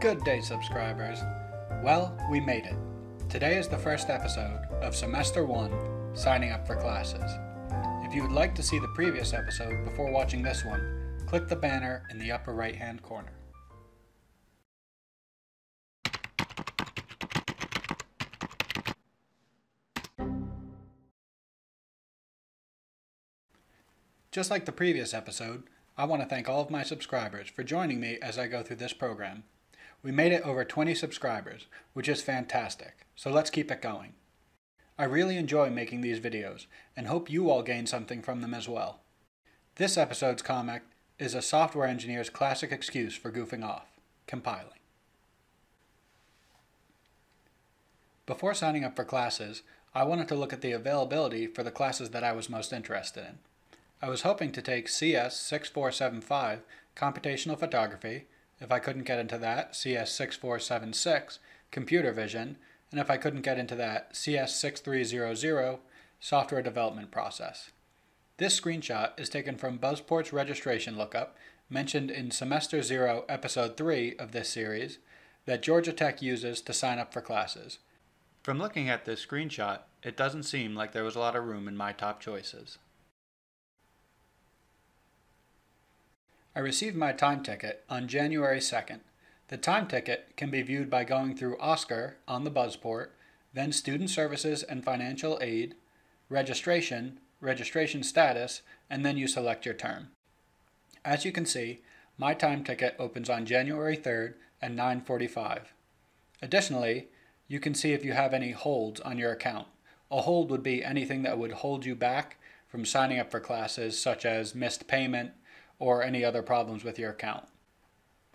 Good day, subscribers. Well, we made it. Today is the first episode of Semester 1, Signing Up for Classes. If you would like to see the previous episode before watching this one, click the banner in the upper right-hand corner. Just like the previous episode, I want to thank all of my subscribers for joining me as I go through this program. We made it over 20 subscribers, which is fantastic, so let's keep it going. I really enjoy making these videos, and hope you all gain something from them as well. This episode's comic is a software engineer's classic excuse for goofing off, compiling. Before signing up for classes, I wanted to look at the availability for the classes that I was most interested in. I was hoping to take CS6475, Computational Photography, if I couldn't get into that, CS6476, Computer Vision, and if I couldn't get into that, CS6300, Software Development Process. This screenshot is taken from Buzzport's registration lookup, mentioned in Semester 0, Episode 3 of this series, that Georgia Tech uses to sign up for classes. From looking at this screenshot, it doesn't seem like there was a lot of room in my top choices. I received my time ticket on January 2nd. The time ticket can be viewed by going through Oscar on the Buzzport, then Student Services and Financial Aid, Registration, Registration Status, and then you select your term. As you can see, my time ticket opens on January 3rd at 9:45. Additionally, you can see if you have any holds on your account. A hold would be anything that would hold you back from signing up for classes, such as missed payment, or any other problems with your account.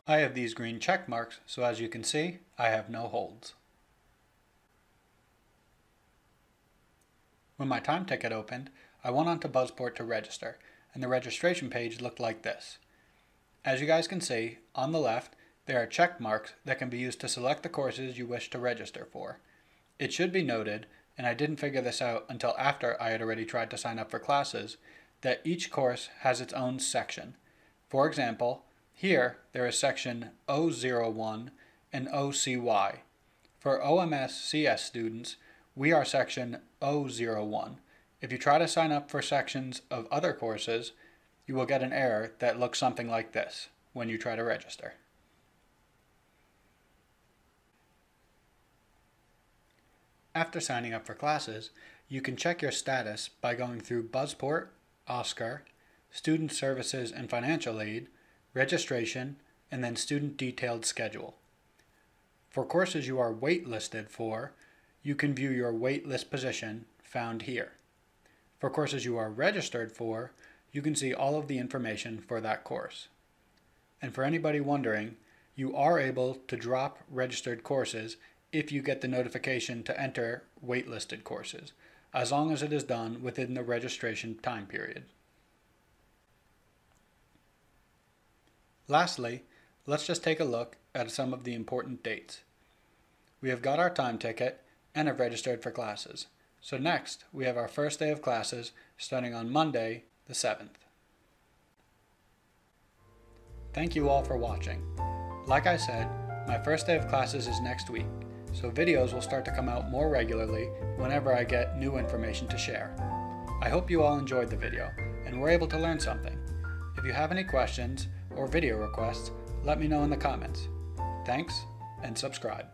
I have these green check marks, so as you can see, I have no holds. When my time ticket opened, I went onto Buzzport to register, and the registration page looked like this. As you guys can see, on the left, there are check marks that can be used to select the courses you wish to register for. It should be noted, and I didn't figure this out until after I had already tried to sign up for classes, that each course has its own section. For example, here there is section 001 and OCY. For OMS CS students, we are section 001. If you try to sign up for sections of other courses, you will get an error that looks something like this when you try to register. After signing up for classes, you can check your status by going through Buzzport, Oscar, Student Services and Financial Aid, Registration, and then Student Detailed Schedule. For courses you are waitlisted for, you can view your waitlist position found here. For courses you are registered for, you can see all of the information for that course. And for anybody wondering, you are able to drop registered courses if you get the notification to enter waitlisted courses, as long as it is done within the registration time period. Lastly, let's just take a look at some of the important dates. We have got our time ticket and have registered for classes. So next, we have our first day of classes starting on Monday, the 7th. Thank you all for watching. Like I said, my first day of classes is next week, so videos will start to come out more regularly whenever I get new information to share. I hope you all enjoyed the video and were able to learn something. If you have any questions or video requests, let me know in the comments. Thanks, and subscribe.